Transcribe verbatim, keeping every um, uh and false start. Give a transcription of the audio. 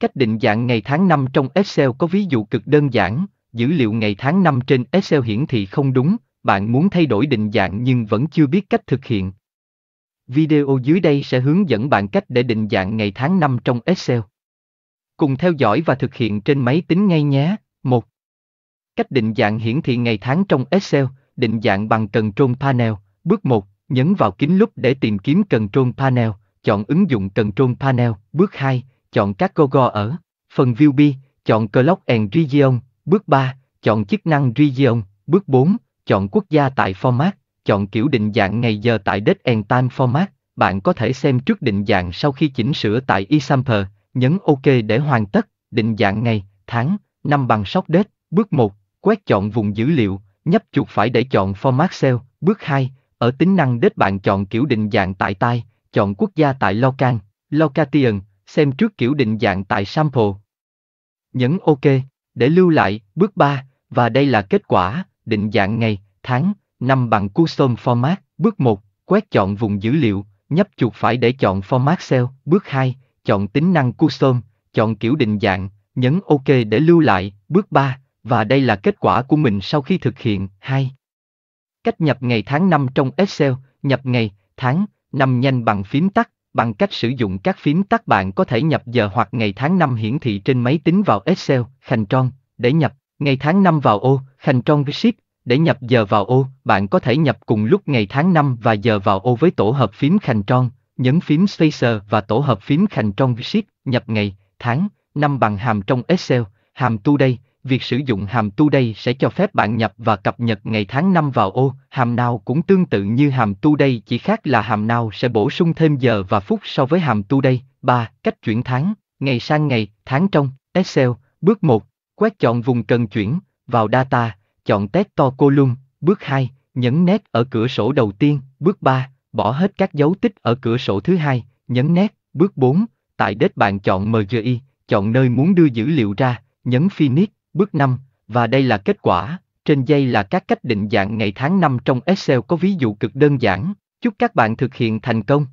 Cách định dạng ngày tháng năm trong Excel có ví dụ cực đơn giản, dữ liệu ngày tháng năm trên Excel hiển thị không đúng, bạn muốn thay đổi định dạng nhưng vẫn chưa biết cách thực hiện. Video dưới đây sẽ hướng dẫn bạn cách để định dạng ngày tháng năm trong Excel. Cùng theo dõi và thực hiện trên máy tính ngay nhé. một. Cách định dạng hiển thị ngày tháng trong Excel, định dạng bằng Control Panel. Bước một, nhấn vào kính lúp để tìm kiếm Control Panel, chọn ứng dụng Control Panel. Bước hai, chọn các logo ở phần View B, chọn Clock and Region. Bước ba, chọn chức năng Region. Bước bốn, chọn quốc gia tại Format, chọn kiểu định dạng ngày giờ tại Date and Time Format. Bạn có thể xem trước định dạng sau khi chỉnh sửa tại Example, nhấn OK để hoàn tất. Định dạng ngày, tháng, năm bằng sóc Date. Bước một, quét chọn vùng dữ liệu, nhấp chuột phải để chọn Format Cell. Bước hai, ở tính năng Date bạn chọn kiểu định dạng tại Time, chọn quốc gia tại Local, Location. Xem trước kiểu định dạng tại Sample, nhấn OK để lưu lại. Bước ba, và đây là kết quả, định dạng ngày, tháng, năm bằng Custom Format. Bước một, quét chọn vùng dữ liệu, nhấp chuột phải để chọn Format Cell. Bước hai, chọn tính năng Custom, chọn kiểu định dạng, nhấn OK để lưu lại. Bước ba, và đây là kết quả của mình sau khi thực hiện. hai. Cách nhập ngày tháng năm trong Excel, nhập ngày, tháng, năm nhanh bằng phím tắt. Bằng cách sử dụng các phím tắt bạn có thể nhập giờ hoặc ngày tháng năm hiển thị trên máy tính vào Excel, Control, để nhập ngày tháng năm vào ô, Control Shift, để nhập giờ vào ô. Bạn có thể nhập cùng lúc ngày tháng năm và giờ vào ô với tổ hợp phím Control, nhấn phím Spacer và tổ hợp phím Control Shift. Nhập ngày, tháng, năm bằng hàm trong Excel, hàm Today. Việc sử dụng hàm Today sẽ cho phép bạn nhập và cập nhật ngày tháng năm vào ô. Hàm Now cũng tương tự như hàm Today, chỉ khác là hàm Now sẽ bổ sung thêm giờ và phút so với hàm Today. ba. Cách chuyển tháng, ngày sang ngày, tháng trong Excel. Bước một, quét chọn vùng cần chuyển, vào Data, chọn Text to Column. Bước hai, nhấn nét ở cửa sổ đầu tiên. Bước ba, bỏ hết các dấu tích ở cửa sổ thứ hai, nhấn nét. Bước bốn, tại Date bạn chọn em giê i, chọn nơi muốn đưa dữ liệu ra, nhấn Finish. Bước năm, và đây là kết quả. Trên đây là các cách định dạng ngày tháng năm trong Excel có ví dụ cực đơn giản. Chúc các bạn thực hiện thành công.